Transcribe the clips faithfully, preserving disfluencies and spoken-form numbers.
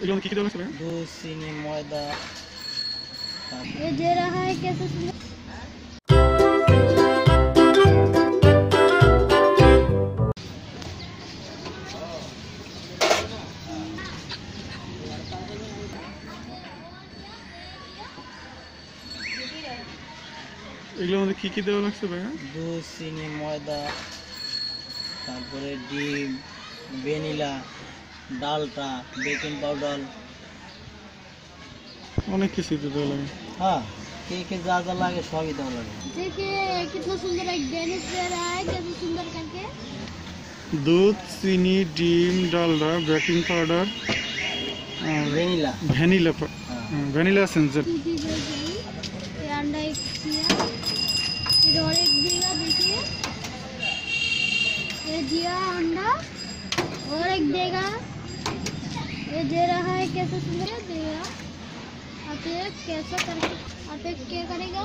O que que deu na câmera? Doce, moeda. Eu diria ai que essa এগুলো মধ্যে কি কি দেওয়া লাগছে ভাইয়া? দুধ, চিনি, ময়দা, তারপরে ডিম, ভ্যানিলা, ডালটা, বেকিং পাউডার, অনেক কিছু দেওয়া লাগে। হ্যাঁ, কি কি যা যা লাগে সবই দেওয়া লাগে। দেখে কত সুন্দর এক ডেনিস বেরা है, কত সুন্দর करके। দুধ, চিনি, ডিম, ডালটা, baking powder, vanilla, vanilla, vanilla essence. ये अंडा एक दिया, ये और एक दिया, देखिए ये दिया अंडा और एक देगा, ये दे रहा है कैसे सुंदर देगा, आप ये कैसा करके आप ये क्या करेगा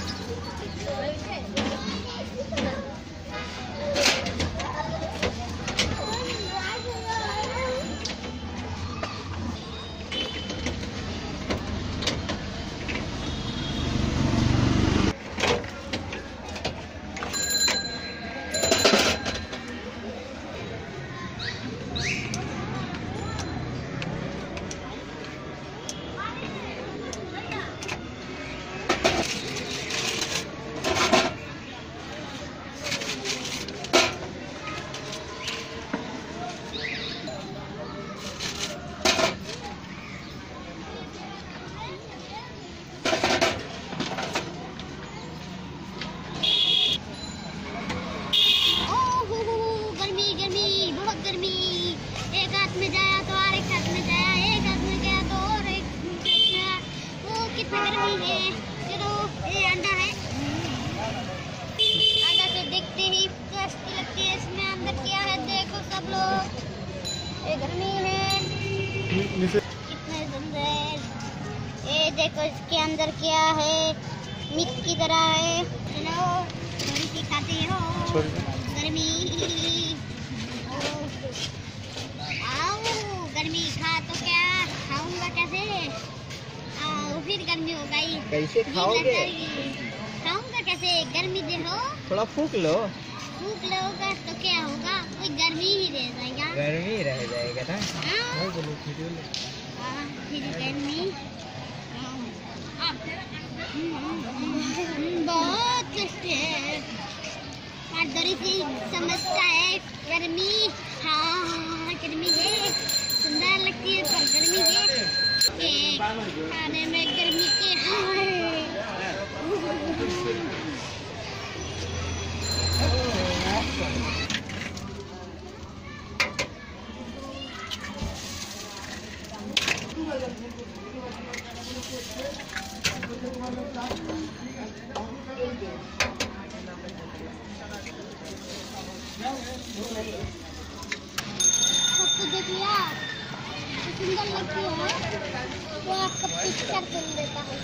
देखो इसके अंदर क्या है, मिक्स की तरह है। चलो थोड़ी सी खाते हो गर्मी, आओ गर्मी खा तो क्या खाऊंगा कैसे, आओ फिर गर्मी हो गई कैसे खाओगे, खाऊंगा कैसे गर्मी दे हो, थोड़ा फूंक लो, फूंक लोगा तो क्या होगा, कोई गर्मी ही रह जाएगा, गर्मी रह जाएगा ना। हां फिर गर्मी बहुत टेस्टी है, आदरी से समझता है गर्मी, हाँ गर्मी है, सुंदर लगती है पर गर्मी है, खाने में गर्मी के हाय। सुंदर लगती है तो आपका पिक्चर सुन देता है।